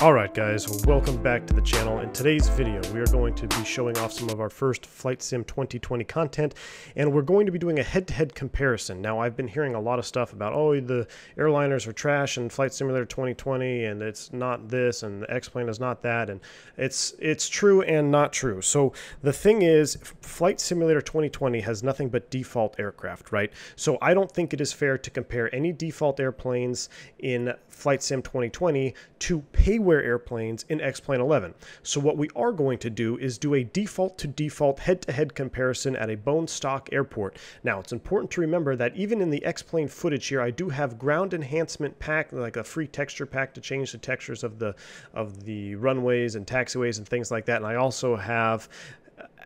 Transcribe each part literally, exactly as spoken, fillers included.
Alright guys, welcome back to the channel. In today's video we are going to be showing off some of our first Flight Sim twenty twenty content, and we're going to be doing a head-to-head comparison. Now I've been hearing a lot of stuff about, oh, the airliners are trash and Flight Simulator twenty twenty and it's not this and the X-Plane is not that, and it's it's true and not true. So the thing is, Flight Simulator twenty twenty has nothing but default aircraft, right? So I don't think it is fair to compare any default airplanes in Flight Sim twenty twenty to paywall airplanes in X-Plane eleven. So what we are going to do is do a default to default head-to-head comparison at a bone stock airport. Now it's important to remember that even in the X-Plane footage here, I do have ground enhancement pack, like a free texture pack to change the textures of the of the runways and taxiways and things like that, and I also have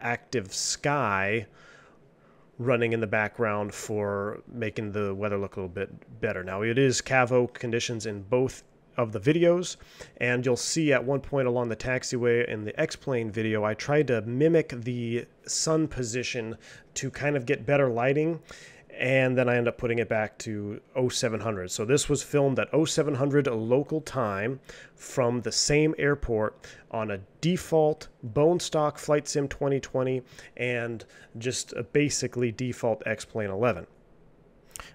active sky running in the background for making the weather look a little bit better. Now it is CAVOK conditions in both of the videos, and you'll see at one point along the taxiway in the X-Plane video I tried to mimic the sun position to kind of get better lighting, and then I end up putting it back to oh seven hundred. So this was filmed at oh seven hundred local time from the same airport on a default bone stock Flight Sim twenty twenty and just a basically default X-Plane eleven.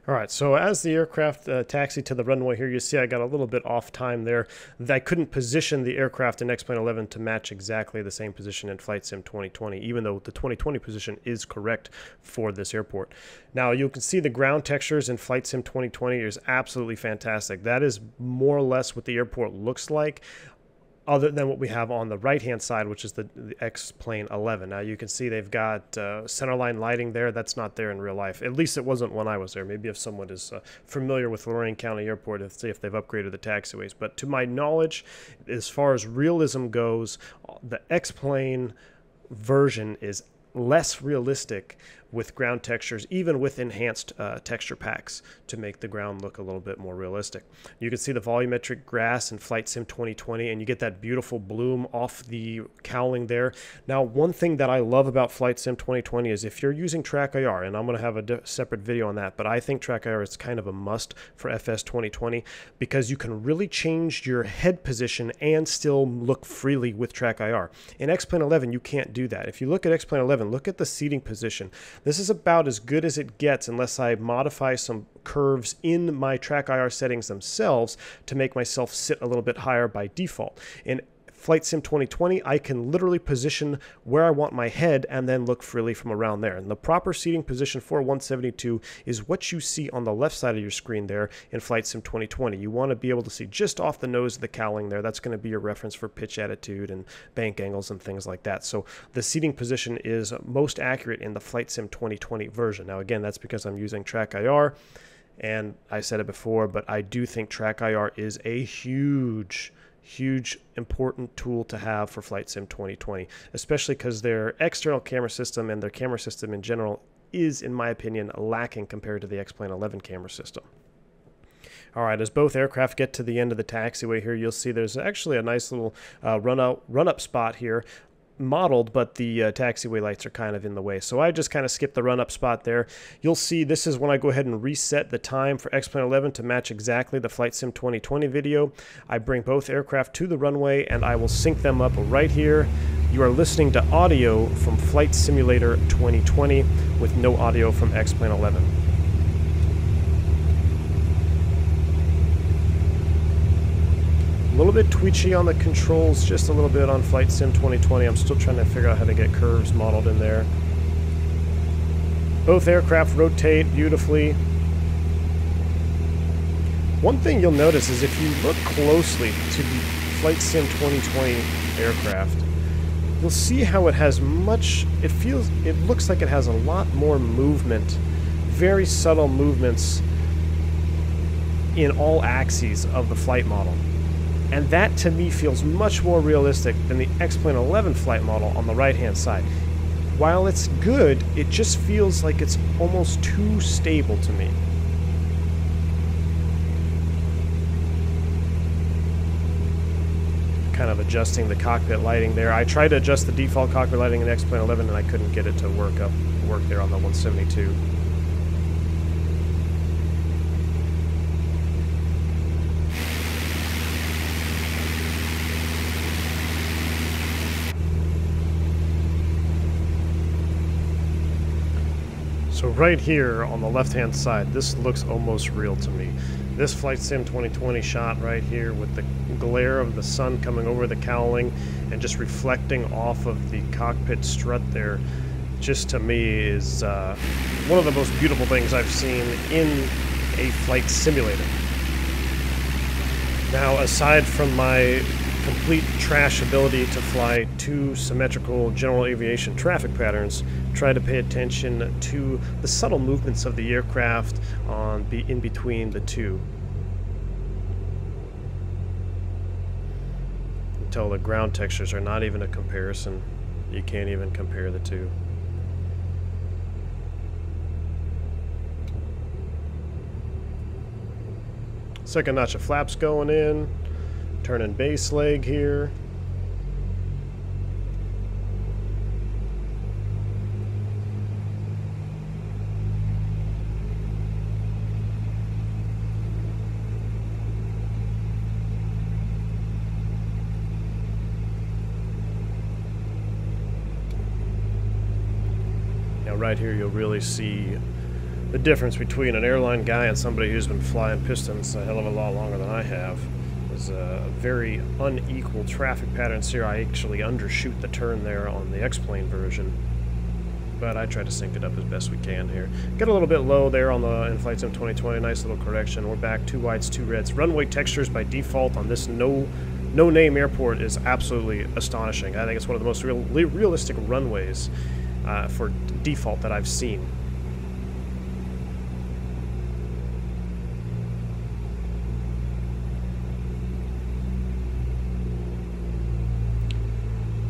Alright, so as the aircraft uh, taxi to the runway here, you see I got a little bit off time there. I couldn't position the aircraft in X-Plane eleven to match exactly the same position in Flight Sim twenty twenty, even though the twenty twenty position is correct for this airport. Now you can see the ground textures in Flight Sim twenty twenty is absolutely fantastic. That is more or less what the airport looks like, other than what we have on the right-hand side, which is the, the X-Plane eleven. Now you can see they've got uh, centerline lighting there. That's not there in real life. At least it wasn't when I was there. Maybe if someone is uh, familiar with Lorain County Airport, if, if they've upgraded the taxiways. But to my knowledge, as far as realism goes, the X-Plane version is less realistic with ground textures, even with enhanced uh, texture packs to make the ground look a little bit more realistic. You can see the volumetric grass in Flight Sim twenty twenty, and you get that beautiful bloom off the cowling there. Now, one thing that I love about Flight Sim twenty twenty is if you're using Track I R, and I'm going to have a separate video on that, but I think Track I R is kind of a must for F S twenty twenty because you can really change your head position and still look freely with Track I R. In X-Plane eleven, you can't do that. If you look at X-Plane eleven, look at the seating position. This is about as good as it gets unless I modify some curves in my Track I R settings themselves to make myself sit a little bit higher by default. In Flight Sim twenty twenty, I can literally position where I want my head and then look freely from around there. And the proper seating position for one seventy-two is what you see on the left side of your screen there in Flight Sim twenty twenty. You want to be able to see just off the nose of the cowling there. That's going to be your reference for pitch attitude and bank angles and things like that. So the seating position is most accurate in the Flight Sim twenty twenty version. Now again, that's because I'm using Track I R, and I said it before, but I do think Track I R is a huge huge important tool to have for Flight Sim twenty twenty, especially because their external camera system and their camera system in general is, in my opinion, lacking compared to the X-Plane eleven camera system. Alright, as both aircraft get to the end of the taxiway here, you'll see there's actually a nice little uh, run out run up spot here modeled, but the uh, taxiway lights are kind of in the way, so I just kind of skipped the run-up spot there. You'll see this is when I go ahead and reset the time for X-Plane eleven to match exactly the Flight Sim twenty twenty video. I bring both aircraft to the runway and I will sync them up right here. You are listening to audio from Flight Simulator twenty twenty with no audio from X-Plane eleven. A little bit twitchy on the controls, just a little bit on Flight Sim twenty twenty. I'm still trying to figure out how to get curves modeled in there. Both aircraft rotate beautifully. One thing you'll notice is if you look closely to the Flight Sim twenty twenty aircraft, you'll see how it has much, it feels, it looks like it has a lot more movement, very subtle movements in all axes of the flight model. And that, to me, feels much more realistic than the X-Plane eleven flight model on the right-hand side. While it's good, it just feels like it's almost too stable to me. Kind of adjusting the cockpit lighting there. I tried to adjust the default cockpit lighting in X-Plane eleven, and I couldn't get it to work up, work there on the one seventy-two. So right here on the left-hand side, this looks almost real to me. This Flight Sim twenty twenty shot right here with the glare of the sun coming over the cowling and just reflecting off of the cockpit strut there, just to me is uh, one of the most beautiful things I've seen in a flight simulator. Now, aside from my complete trash ability to fly two symmetrical general aviation traffic patterns, try to pay attention to the subtle movements of the aircraft on be in between the two. Until the ground textures are not even a comparison. You can't even compare the two. Second notch of flaps going in. Turning base leg here. Now right here you'll really see the difference between an airline guy and somebody who's been flying pistons a hell of a lot longer than I have. Uh, very unequal traffic patterns here. I actually undershoot the turn there on the X-Plane version, but I try to sync it up as best we can here. Get a little bit low there on the in Flight Sim twenty twenty. Nice little correction. We're back two whites, two reds. Runway textures by default on this no no name airport is absolutely astonishing. I think it's one of the most real, realistic runways uh, for default that I've seen.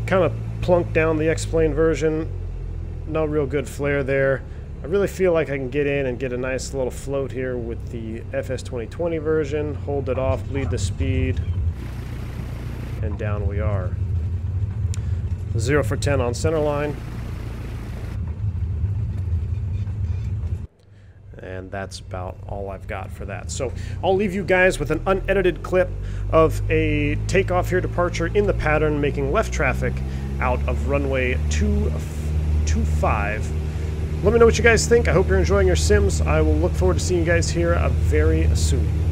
Kind of plunked down the X-Plane version. No real good flare there. I really feel like I can get in and get a nice little float here with the F S twenty twenty version. Hold it off, bleed the speed, and down we are. zero for ten on centerline. And that's about all I've got for that. So I'll leave you guys with an unedited clip of a takeoff here departure in the pattern, making left traffic out of runway two two five. Let me know what you guys think. I hope you're enjoying your sims. I will look forward to seeing you guys here very soon.